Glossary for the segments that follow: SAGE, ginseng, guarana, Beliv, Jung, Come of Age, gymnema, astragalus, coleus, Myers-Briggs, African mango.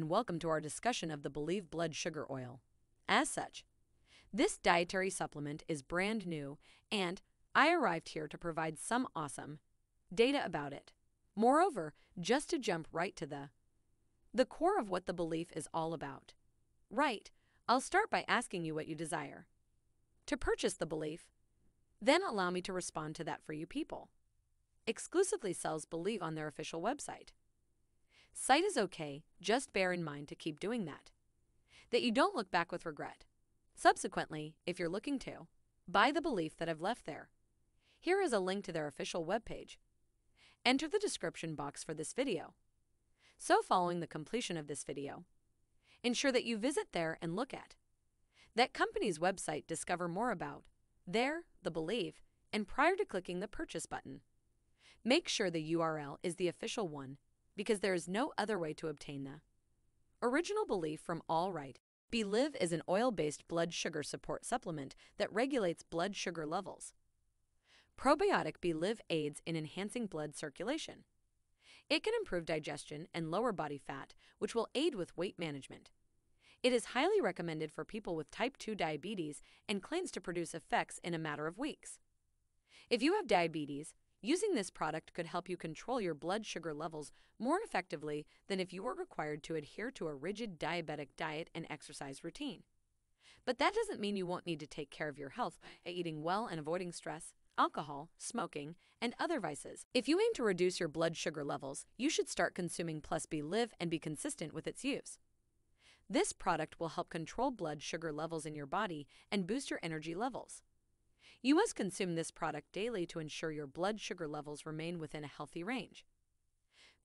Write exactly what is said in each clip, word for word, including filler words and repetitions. and welcome to our discussion of the Beliv blood sugar oil. As such, this dietary supplement is brand new, and I arrived here to provide some awesome data about it. Moreover, just to jump right to the the core of what the Beliv is all about. Right, I'll start by asking you what you desire to purchase the Beliv. Then allow me to respond to that for you people. Exclusively sells Beliv on their official website. Site is okay, just bear in mind to keep doing that. That you don't look back with regret. Subsequently, if you're looking to buy the Beliv that I've left there, here is a link to their official webpage. Enter the description box for this video. So following the completion of this video, ensure that you visit there and look at that company's website, discover more about their, the Beliv, and prior to clicking the purchase button, make sure the U R L is the official one, because there is no other way to obtain the original Beliv from all right. Beliv is an oil-based blood sugar support supplement that regulates blood sugar levels. Probiotic Beliv aids in enhancing blood circulation. It can improve digestion and lower body fat, which will aid with weight management. It is highly recommended for people with type two diabetes and claims to produce effects in a matter of weeks. If you have diabetes, using this product could help you control your blood sugar levels more effectively than if you were required to adhere to a rigid diabetic diet and exercise routine. But that doesn't mean you won't need to take care of your health by eating well and avoiding stress, alcohol, smoking, and other vices. If you aim to reduce your blood sugar levels, you should start consuming Plus Beliv and be consistent with its use. This product will help control blood sugar levels in your body and boost your energy levels. You must consume this product daily to ensure your blood sugar levels remain within a healthy range.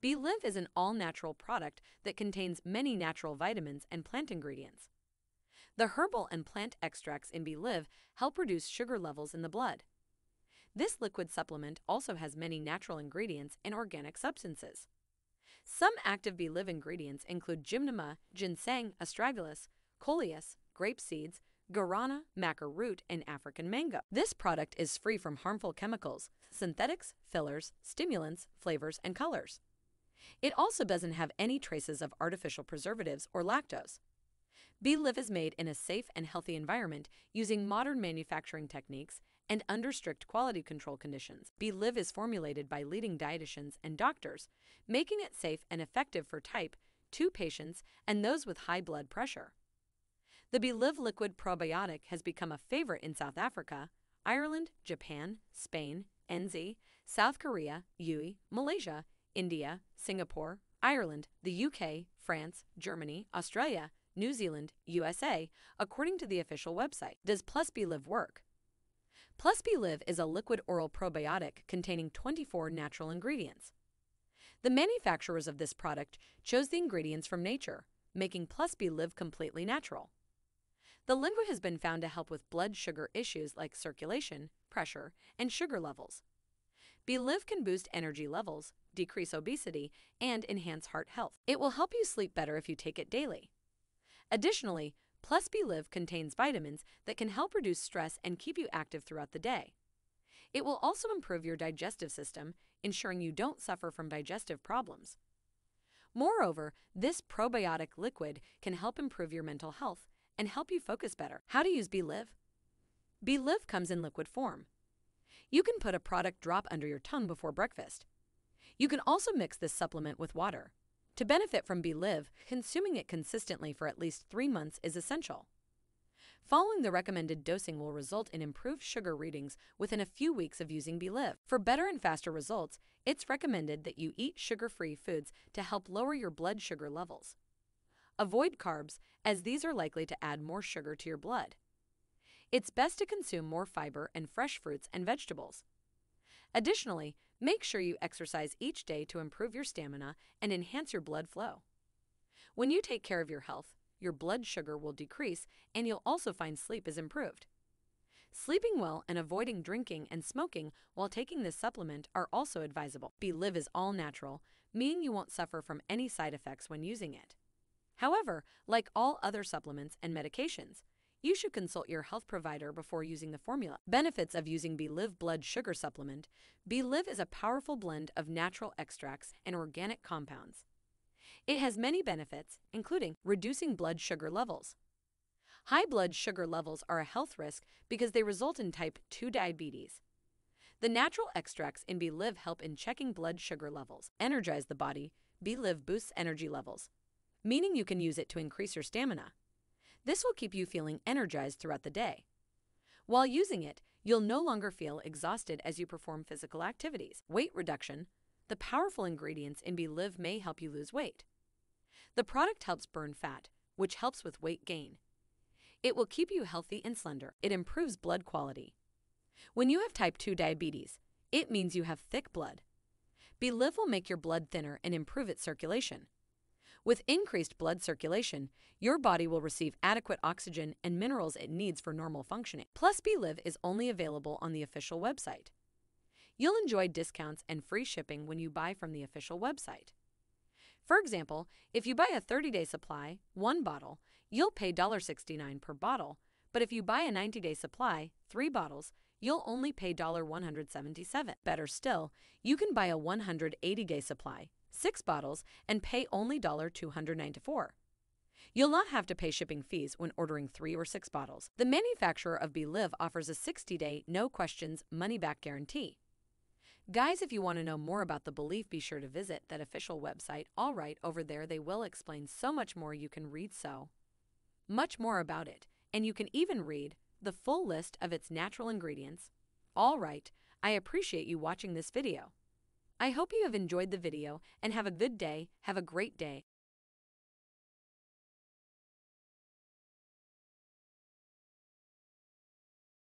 Beliv is an all-natural product that contains many natural vitamins and plant ingredients. The herbal and plant extracts in Beliv help reduce sugar levels in the blood. This liquid supplement also has many natural ingredients and organic substances. Some active Beliv ingredients include gymnema, ginseng, astragalus, coleus, grape seeds, guarana, maca root, and African mango. This product is free from harmful chemicals, synthetics, fillers, stimulants, flavors, and colors. It also doesn't have any traces of artificial preservatives or lactose. Beliv is made in a safe and healthy environment using modern manufacturing techniques and under strict quality control conditions. Beliv is formulated by leading dietitians and doctors, making it safe and effective for type two patients and those with high blood pressure. The Beliv liquid probiotic has become a favorite in South Africa, Ireland, Japan, Spain, N Z, South Korea, U A E, Malaysia, India, Singapore, Ireland, the U K, France, Germany, Australia, New Zealand, U S A, according to the official website. Does Plus Beliv work? Plus Beliv is a liquid oral probiotic containing twenty-four natural ingredients. The manufacturers of this product chose the ingredients from nature, making Plus Beliv completely natural. The liquid has been found to help with blood sugar issues like circulation, pressure, and sugar levels. Beliv can boost energy levels, decrease obesity, and enhance heart health. It will help you sleep better if you take it daily. Additionally, Plus Beliv contains vitamins that can help reduce stress and keep you active throughout the day. It will also improve your digestive system, ensuring you don't suffer from digestive problems. Moreover, this probiotic liquid can help improve your mental health and help you focus better. How to use Beliv? Beliv comes in liquid form. You can put a product drop under your tongue before breakfast. You can also mix this supplement with water. To benefit from Beliv, consuming it consistently for at least three months is essential. Following the recommended dosing will result in improved sugar readings within a few weeks of using Beliv. For better and faster results, it's recommended that you eat sugar-free foods to help lower your blood sugar levels. Avoid carbs, as these are likely to add more sugar to your blood. It's best to consume more fiber and fresh fruits and vegetables. Additionally, make sure you exercise each day to improve your stamina and enhance your blood flow. When you take care of your health, your blood sugar will decrease and you'll also find sleep is improved. Sleeping well and avoiding drinking and smoking while taking this supplement are also advisable. Beliv is all natural, meaning you won't suffer from any side effects when using it. However, like all other supplements and medications, you should consult your health provider before using the formula. Benefits of using Beliv blood sugar supplement. Beliv is a powerful blend of natural extracts and organic compounds. It has many benefits, including reducing blood sugar levels. High blood sugar levels are a health risk because they result in type two diabetes. The natural extracts in Beliv help in checking blood sugar levels, energize the body. Beliv boosts energy levels, meaning you can use it to increase your stamina. This will keep you feeling energized throughout the day. While using it, you'll no longer feel exhausted as you perform physical activities. Weight reduction. The powerful ingredients in Beliv may help you lose weight. The product helps burn fat, which helps with weight gain. It will keep you healthy and slender. It improves blood quality. When you have type two diabetes, it means you have thick blood. Beliv will make your blood thinner and improve its circulation. With increased blood circulation, your body will receive adequate oxygen and minerals it needs for normal functioning. Plus, Beliv is only available on the official website. You'll enjoy discounts and free shipping when you buy from the official website. For example, if you buy a thirty day supply, one bottle, you'll pay one dollar sixty-nine per bottle, but if you buy a ninety day supply, three bottles, you'll only pay one dollar seventy-seven. Better still, you can buy a one hundred eighty day supply, six bottles, and pay only two hundred ninety-four dollars. You'll not have to pay shipping fees when ordering three or six bottles. The manufacturer of Beliv offers a sixty day, no-questions, money-back guarantee. Guys, if you want to know more about the Beliv, be sure to visit that official website. All right, over there they will explain so much more. You can read so much more about it, and you can even read the full list of its natural ingredients. All right, I appreciate you watching this video. I hope you have enjoyed the video and have a good day. Have a great day.